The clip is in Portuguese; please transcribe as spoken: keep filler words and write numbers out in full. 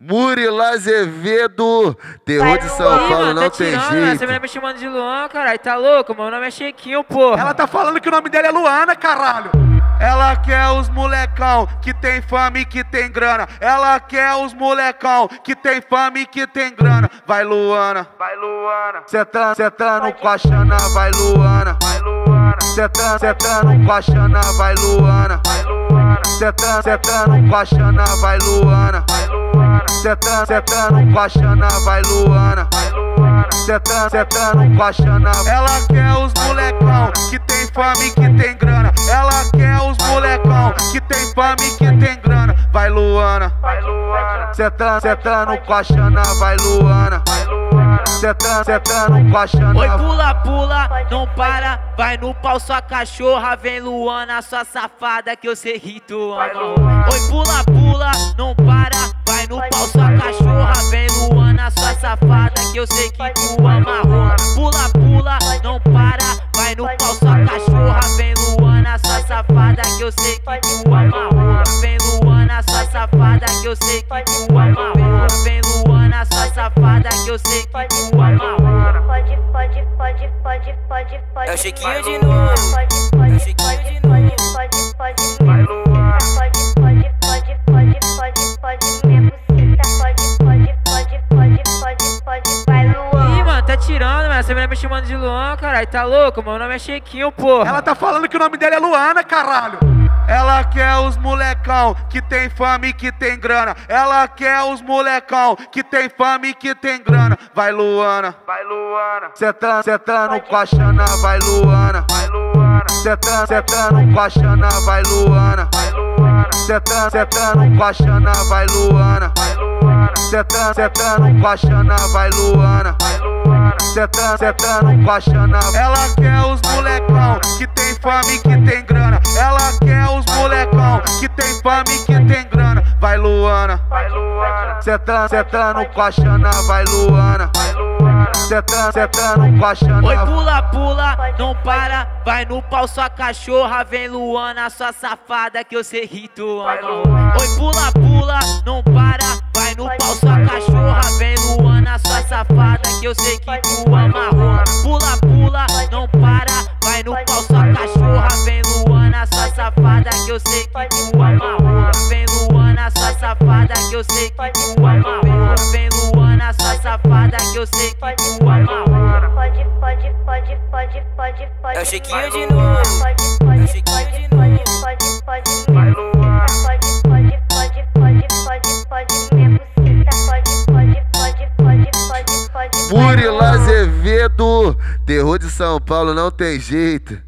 Murilo Azevedo, terror de São Paulo, mano, não tá tem tirando, jeito. Você vai me chamando de Luan, caralho, tá louco? Meu nome é Sheikinho, porra. Ela tá falando que o nome dela é Luana, caralho. Ela quer os molecão que tem fama e que tem grana. Ela quer os molecão que tem fama e que tem grana. Vai Luana, vai Luana. Cê tá, cê tá no Paixana, vai Luana, vai Luana. Cê tá, cê tá no Paixana, vai Luana, vai Luana. Cê tá, cê tá no Paixana, vai Luana, vai Luana. Cê tá, cê tá no Paixana, vai Luana. Cê tá, cê tá no Paixana. Ela quer os molecão que tem fama e que tem grana. Ela quer os molecão que tem fama e que tem grana. Vai Luana, vai Luana. Cê tá, cê tá no Paixana, vai Luana. Cê tá, cê tá no Paixana. Oi, pula, pula, não para. Vai no pau sua cachorra, vem Luana, sua safada que eu sei que tu ama. Oi, pula, pula, não para. Vai no pau sua cachorra, vem Luana, sua safada que eu sei que tu ama rola. Pula, pula, não para. Vai no pau sua cachorra, vem Luana, sua safada que eu sei que tu ama rola. Vem Luana, sua safada que eu sei que tu ama rola. Vem Luana, sua safada que eu sei que tu ama rola. Pode, pode, pode, pode, pode, pode. É o Sheikinho de novo. É o Sheikinho de novo. Pode, pode, vai Luana. Pode, pode, pode, pode, pode, pode. Tirando, mano. Essa menina me chamando de Luan, caralho, tá louco? Meu nome é Sheikinho, porra. Ela tá falando que o nome dela é Luana, caralho. Ela quer os molecão que tem fama e que tem grana. Ela quer os molecão que tem fama e que tem grana. Vai Luana, vai Luana. Cê tá, cê tá no Paixana, vai Luana, vai Luana. Cê tá, cê tá no Paixana, vai Luana, vai Luana. Cê tá, cê tá no Paixana, vai Luana, vai Luana. Cê tá, cê tá no Paixana, vai Luana, vai Luana. Cê tá, cê tá no Paixana. Ela quer os molecão que tem fama e que tem grana. Ela quer os molecão que tem fama e que tem grana. Vai Luana, vai Luana. Cê tá, cê tá no Paixana, vai Luana. Cê tá, cê tá no Paixana. Oi, pula, pula, não para. Vai no pau sua cachorra, vem Luana, sua safada que eu sei que tu ama. Oi, pula, pula, não para. Vai no pau sua cachorra, vem Luana, sua safada que eu sei que tu ama rola. Pula, pula, não para. Vai no pau sua cachorra, vem Luana, sua safada que eu sei que tu ama rola. Vem Luana, sua safada que eu sei que tu ama rola. Vem Luana, sua safada que eu sei que tu ama rola. Pode, pode, pode, pode, pode, pode. É o Sheikinho de novo. É o Sheikinho de novo. Pode, pode, vai Luana. Pode, pode, pode, pode, pode, pode. Murilo Azevedo, terror de São Paulo, não tem jeito.